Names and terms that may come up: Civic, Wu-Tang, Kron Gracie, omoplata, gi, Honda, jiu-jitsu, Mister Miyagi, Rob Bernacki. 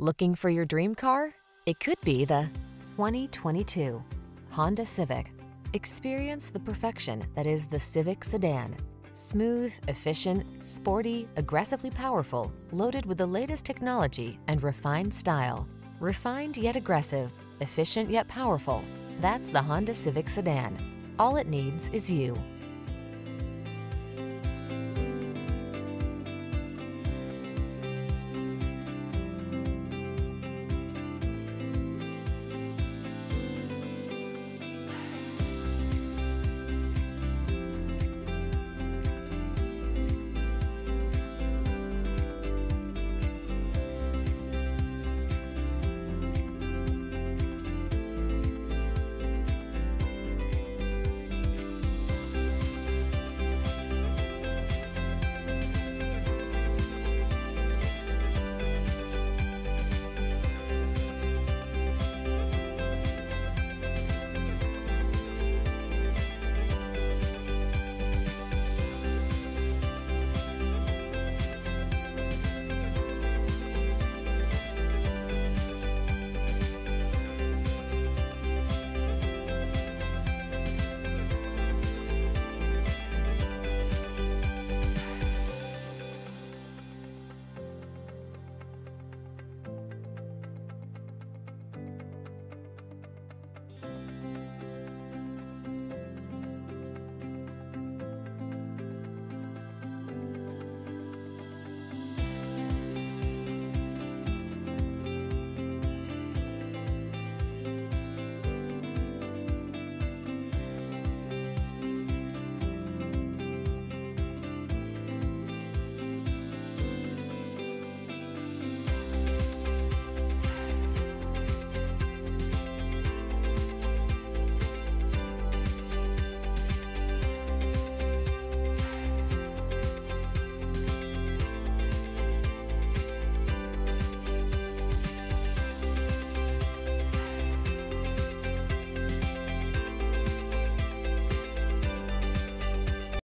Looking for your dream car? It could be the 2022 Honda Civic. Experience the perfection that is the Civic sedan. Smooth, efficient, sporty, aggressively powerful, loaded with the latest technology and refined style. Refined yet aggressive, efficient yet powerful. That's the Honda Civic sedan. All it needs is you.